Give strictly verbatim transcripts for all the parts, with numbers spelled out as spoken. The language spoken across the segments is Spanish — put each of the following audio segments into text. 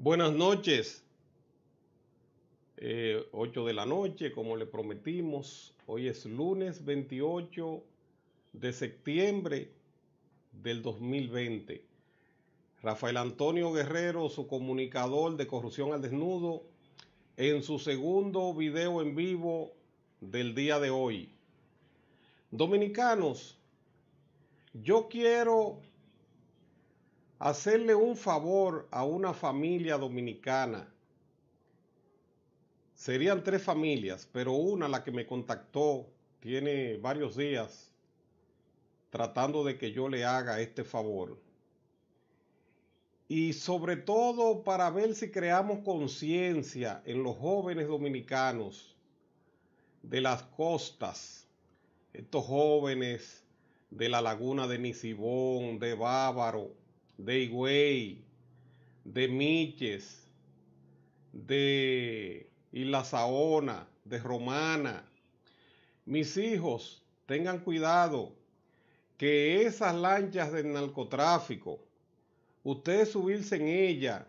Buenas noches, eh, ocho de la noche, como le prometimos. Hoy es lunes veintiocho de septiembre del dos mil veinte. Rafael Antonio Guerrero, su comunicador de Corrupción al Desnudo, en su segundo video en vivo del día de hoy. Dominicanos, yo quiero hacerle un favor a una familia dominicana. Serían tres familias, pero una, la que me contactó, tiene varios días tratando de que yo le haga este favor. Y sobre todo para ver si creamos conciencia en los jóvenes dominicanos de las costas, estos jóvenes de la laguna de Nisibón, de Bávaro, de Higüey, de Miches, de Isla Saona, de Romana. Mis hijos, tengan cuidado que esas lanchas del narcotráfico, usted subirse en ella,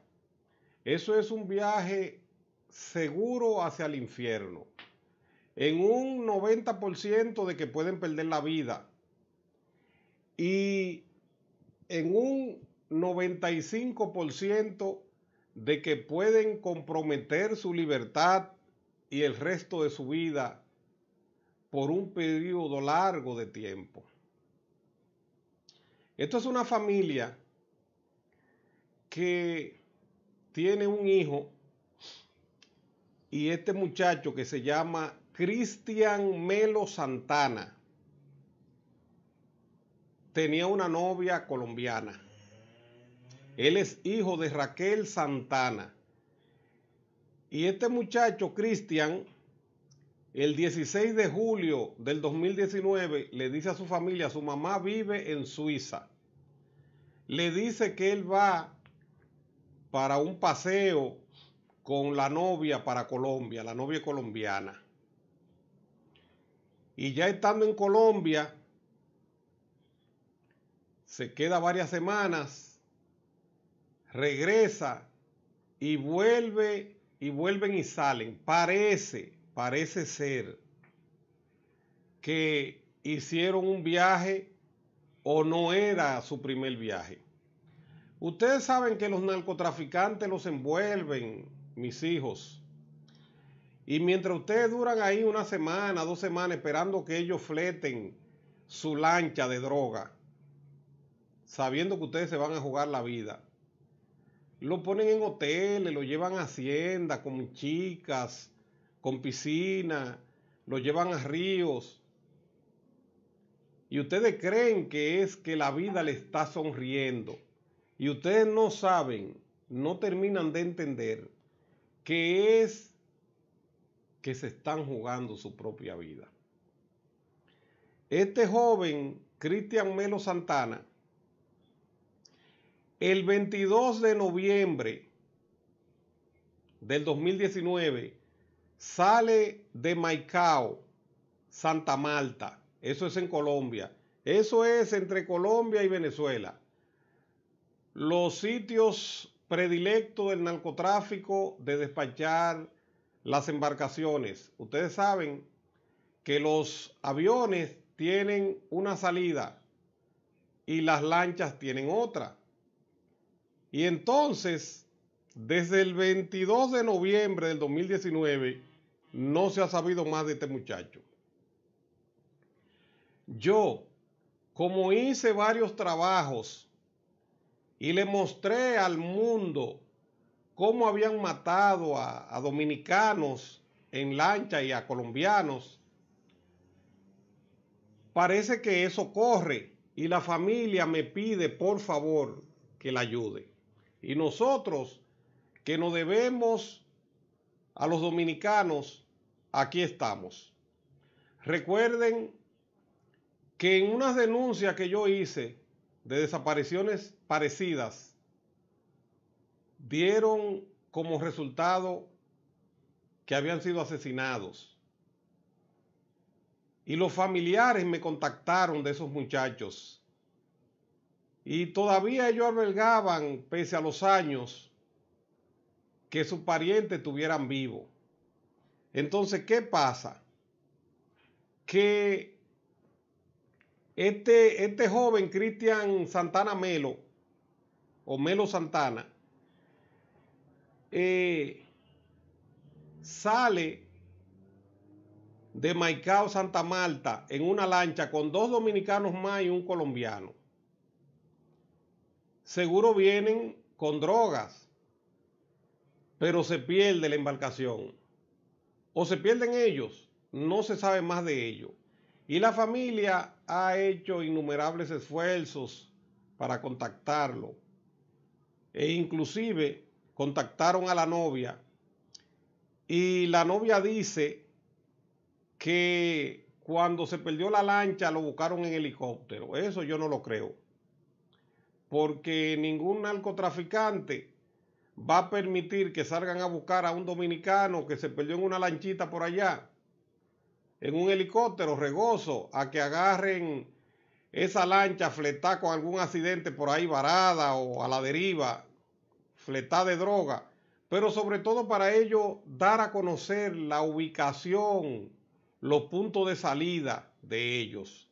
eso es un viaje seguro hacia el infierno. En un noventa por ciento de que pueden perder la vida y en un noventa y cinco por ciento de que pueden comprometer su libertad y el resto de su vida por un periodo largo de tiempo. Esto es una familia que tiene un hijo y este muchacho que se llama Cristian Melo Santana tenía una novia colombiana. Él es hijo de Raquel Santana. Y este muchacho, Cristian, el dieciséis de julio del dos mil diecinueve, le dice a su familia, su mamá vive en Suiza. Le dice que él va para un paseo con la novia para Colombia, la novia colombiana. Y ya estando en Colombia, se queda varias semanas. Regresa y vuelve y vuelven y salen. Parece, parece ser que hicieron un viaje o no era su primer viaje. Ustedes saben que los narcotraficantes los envuelven, mis hijos. Y mientras ustedes duran ahí una semana, dos semanas, esperando que ellos fleten su lancha de droga, sabiendo que ustedes se van a jugar la vida, lo ponen en hoteles, lo llevan a haciendas con chicas, con piscina, lo llevan a ríos. Y ustedes creen que es que la vida le está sonriendo. Y ustedes no saben, no terminan de entender que es que se están jugando su propia vida. Este joven, Cristian Melo Santana, el veintidós de noviembre del dos mil diecinueve sale de Maicao, Santa Marta. Eso es en Colombia. Eso es entre Colombia y Venezuela. Los sitios predilectos del narcotráfico de despachar las embarcaciones. Ustedes saben que los aviones tienen una salida y las lanchas tienen otra. Y entonces, desde el veintidós de noviembre del dos mil diecinueve, no se ha sabido más de este muchacho. Yo, como hice varios trabajos y le mostré al mundo cómo habían matado a, a dominicanos en lancha y a colombianos, parece que eso corre y la familia me pide, por favor, que la ayude. Y nosotros, que nos debemos a los dominicanos, aquí estamos. Recuerden que en unas denuncias que yo hice de desapariciones parecidas, dieron como resultado que habían sido asesinados. Y los familiares me contactaron de esos muchachos. Y todavía ellos albergaban, pese a los años, que sus parientes estuvieran vivos. Entonces, ¿qué pasa? Que este, este joven Cristian Santana Melo, o Melo Santana, eh, sale de Maicao, Santa Marta, en una lancha con dos dominicanos más y un colombiano. Seguro vienen con drogas, pero se pierde la embarcación. O se pierden ellos, no se sabe más de ello. Y la familia ha hecho innumerables esfuerzos para contactarlo. E inclusive contactaron a la novia. Y la novia dice que cuando se perdió la lancha lo buscaron en helicóptero. Eso yo no lo creo. Porque ningún narcotraficante va a permitir que salgan a buscar a un dominicano que se perdió en una lanchita por allá, en un helicóptero, regozo, a que agarren esa lancha fletada con algún accidente por ahí varada o a la deriva, fletada de droga. Pero sobre todo para ello dar a conocer la ubicación, los puntos de salida de ellos,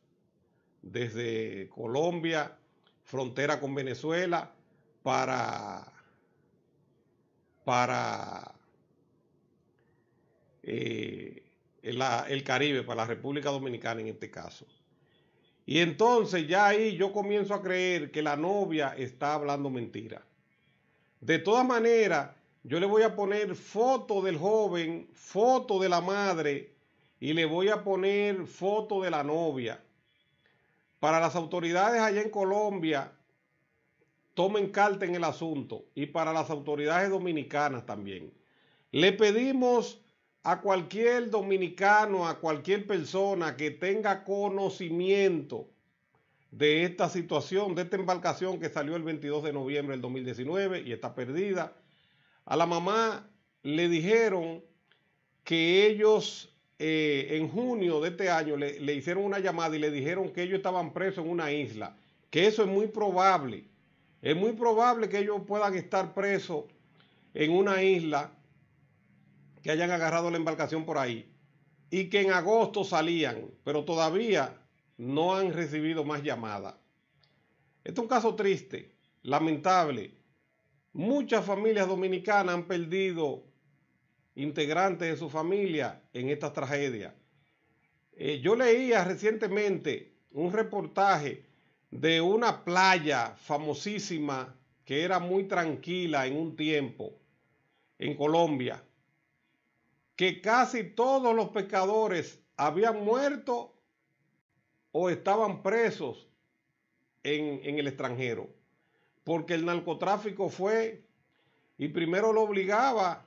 desde Colombia, frontera con Venezuela, para, para eh, el, el Caribe, para la República Dominicana en este caso. Y entonces ya ahí yo comienzo a creer que la novia está hablando mentira. De todas maneras, yo le voy a poner foto del joven, foto de la madre, y le voy a poner foto de la novia. Para las autoridades allá en Colombia, tomen carta en el asunto, y para las autoridades dominicanas también. Le pedimos a cualquier dominicano, a cualquier persona que tenga conocimiento de esta situación, de esta embarcación que salió el veintidós de noviembre del dos mil diecinueve y está perdida. A la mamá le dijeron que ellos... Eh, en junio de este año le, le hicieron una llamada y le dijeron que ellos estaban presos en una isla, que eso es muy probable, es muy probable que ellos puedan estar presos en una isla, que hayan agarrado la embarcación por ahí y que en agosto salían, pero todavía no han recibido más llamadas. Este es un caso triste, lamentable. Muchas familias dominicanas han perdido integrantes de su familia en estas tragedias. Eh, yo leía recientemente un reportaje de una playa famosísima que era muy tranquila en un tiempo en Colombia, que casi todos los pescadores habían muerto o estaban presos en, en el extranjero, porque el narcotráfico fue y primero lo obligaba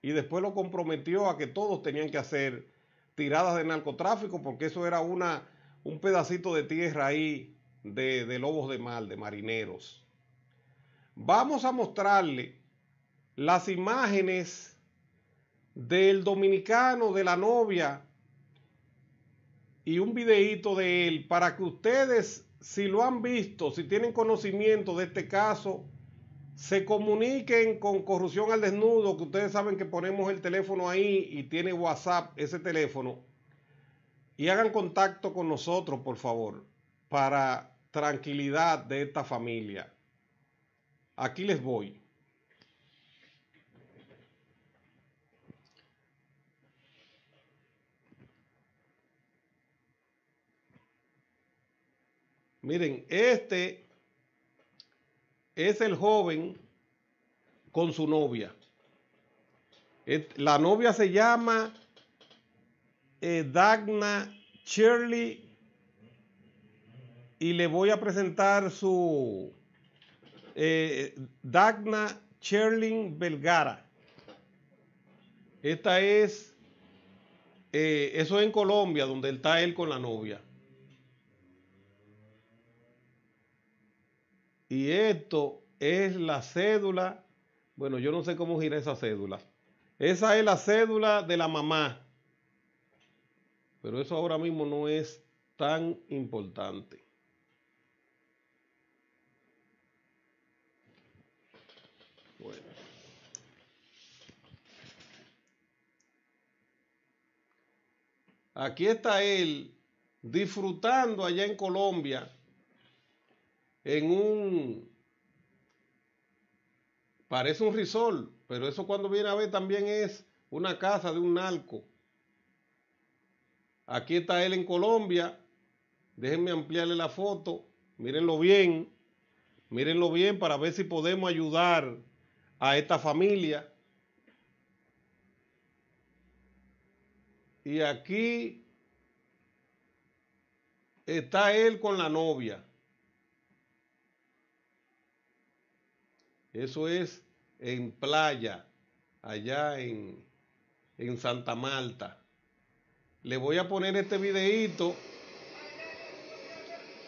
y después lo comprometió a que todos tenían que hacer tiradas de narcotráfico, porque eso era una, un pedacito de tierra ahí de, de lobos de mar, de marineros. Vamos a mostrarle las imágenes del dominicano, de la novia, y un videíto de él, para que ustedes, si lo han visto, si tienen conocimiento de este caso, se comuniquen con Corrupción al Desnudo, que ustedes saben que ponemos el teléfono ahí y tiene WhatsApp ese teléfono, y hagan contacto con nosotros, por favor, para tranquilidad de esta familia. Aquí les voy. Miren, este es el joven con su novia. La novia se llama eh, Dayana Shirley, y le voy a presentar su eh, Dayana Shirley Vergara. Esta es, eh, eso es en Colombia, donde está él con la novia. Y esto es la cédula. Bueno, yo no sé cómo gira esa cédula. Esa es la cédula de la mamá. Pero eso ahora mismo no es tan importante. Bueno. Aquí está él disfrutando allá en Colombia, en un, parece un resort, pero eso cuando viene a ver también es una casa de un narco. Aquí está él en Colombia. Déjenme ampliarle la foto. Mírenlo bien. Mírenlo bien para ver si podemos ayudar a esta familia. Y aquí está él con la novia. Eso es en playa, allá en, en Santa Marta. Le voy a poner este videíto.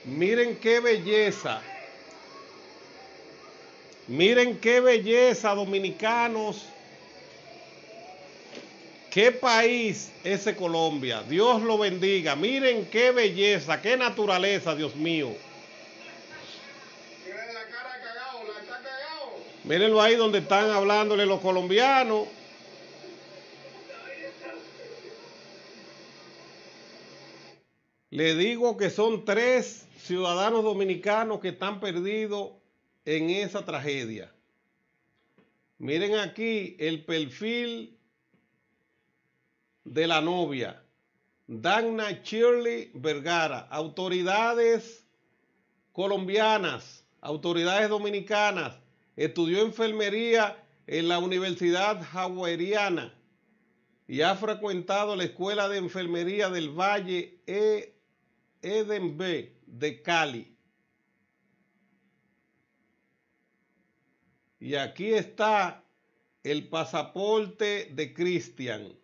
Miren qué belleza. Miren qué belleza, dominicanos. Qué país ese Colombia. Dios lo bendiga. Miren qué belleza, qué naturaleza, Dios mío. Mírenlo ahí donde están hablándole los colombianos. Le digo que son tres ciudadanos dominicanos que están perdidos en esa tragedia. Miren aquí el perfil de la novia, Dayana Shirley Vergara. Autoridades colombianas, autoridades dominicanas. Estudió enfermería en la Universidad Javeriana y ha frecuentado la Escuela de Enfermería del Valle e Edenbe de Cali. Y aquí está el pasaporte de Cristian.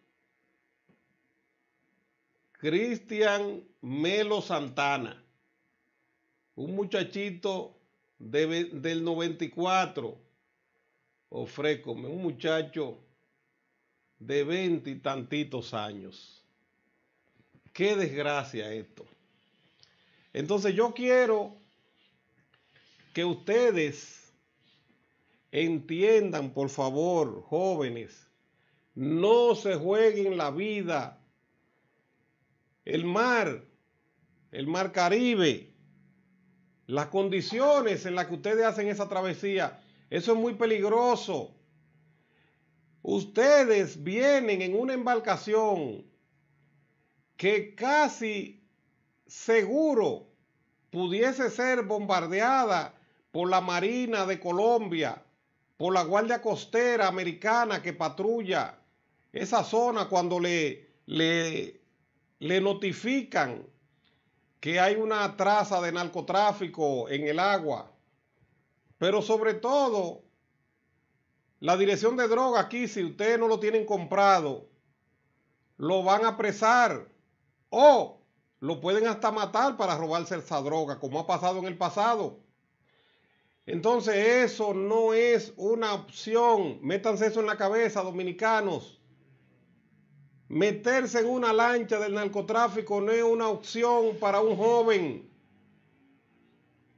Cristian Melo Santana. Un muchachito de, del noventa y cuatro. Ofrécome un muchacho de veinte y tantitos años. Qué desgracia esto. Entonces yo quiero que ustedes entiendan, por favor, jóvenes, no se jueguen la vida. El mar, el mar Caribe, las condiciones en las que ustedes hacen esa travesía, eso es muy peligroso. Ustedes vienen en una embarcación que casi seguro pudiese ser bombardeada por la Marina de Colombia, por la Guardia Costera Americana que patrulla esa zona cuando le, le, le notifican que hay una traza de narcotráfico en el agua. Pero sobre todo, la dirección de droga aquí, si ustedes no lo tienen comprado, lo van a apresar o lo pueden hasta matar para robarse esa droga, como ha pasado en el pasado. Entonces eso no es una opción. Métanse eso en la cabeza, dominicanos. Meterse en una lancha del narcotráfico no es una opción para un joven.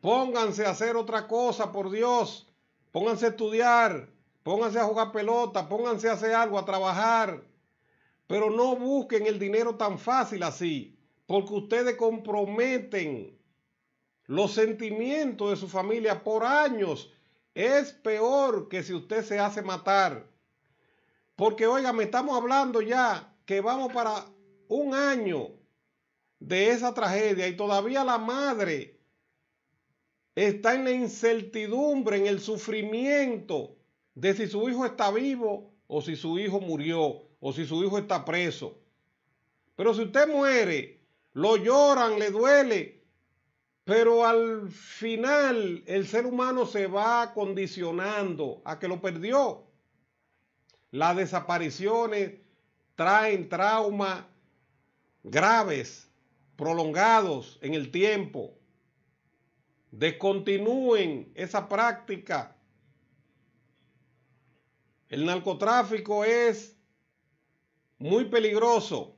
Pónganse a hacer otra cosa, por Dios. Pónganse a estudiar, pónganse a jugar pelota, pónganse a hacer algo, a trabajar. Pero no busquen el dinero tan fácil así, porque ustedes comprometen los sentimientos de su familia por años. Es peor que si usted se hace matar. Porque, oiga, me estamos hablando ya que vamos para un año de esa tragedia y todavía la madre está en la incertidumbre, en el sufrimiento de si su hijo está vivo o si su hijo murió, o si su hijo está preso. Pero si usted muere, lo lloran, le duele, pero al final el ser humano se va condicionando a que lo perdió. Las desapariciones traen traumas graves, prolongados en el tiempo. Descontinúen esa práctica. El narcotráfico es muy peligroso,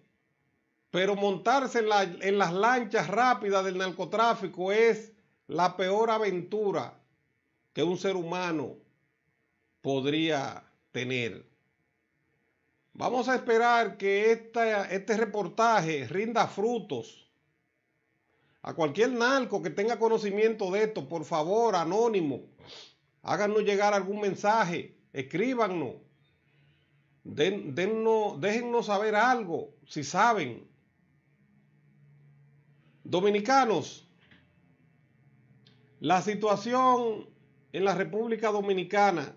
pero montarse en, la, en las lanchas rápidas del narcotráfico es la peor aventura que un ser humano podría tener. Vamos a esperar que esta, este reportaje rinda frutos. A cualquier narco que tenga conocimiento de esto, por favor, anónimo, háganos llegar algún mensaje, escríbanos, den, dennos, déjennos saber algo, si saben. Dominicanos, la situación en la República Dominicana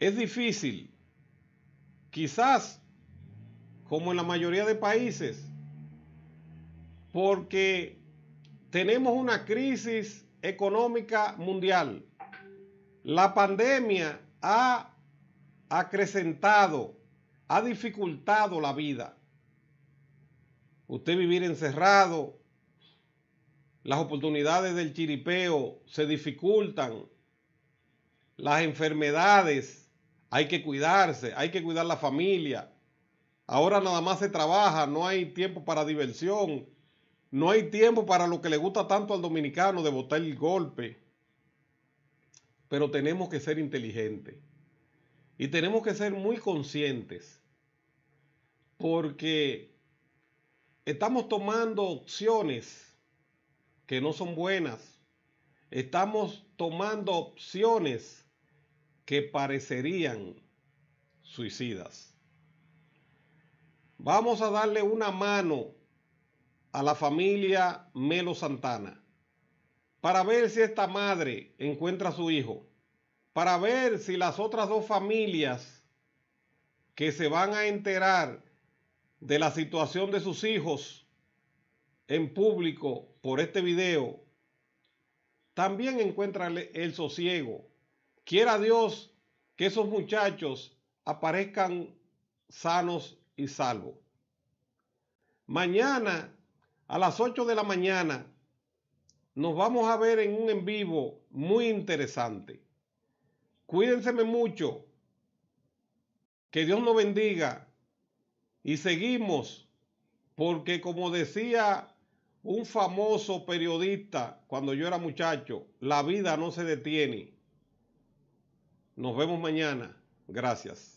es difícil. Quizás, como en la mayoría de países, porque tenemos una crisis económica mundial. La pandemia ha acrecentado, ha dificultado la vida. Usted vivir encerrado, las oportunidades del chiripeo se dificultan, las enfermedades. Hay que cuidarse, hay que cuidar la familia. Ahora nada más se trabaja, no hay tiempo para diversión, no hay tiempo para lo que le gusta tanto al dominicano de botar el golpe. Pero tenemos que ser inteligentes y tenemos que ser muy conscientes porque estamos tomando opciones que no son buenas, estamos tomando opciones que parecerían suicidas. Vamos a darle una mano a la familia Melo Santana para ver si esta madre encuentra a su hijo, para ver si las otras dos familias que se van a enterar de la situación de sus hijos en público por este video, también encuentran el sosiego. Quiera Dios que esos muchachos aparezcan sanos y salvos. Mañana a las ocho de la mañana nos vamos a ver en un en vivo muy interesante. Cuídense mucho. Que Dios nos bendiga. Y seguimos porque, como decía un famoso periodista cuando yo era muchacho, la vida no se detiene. Nos vemos mañana. Gracias.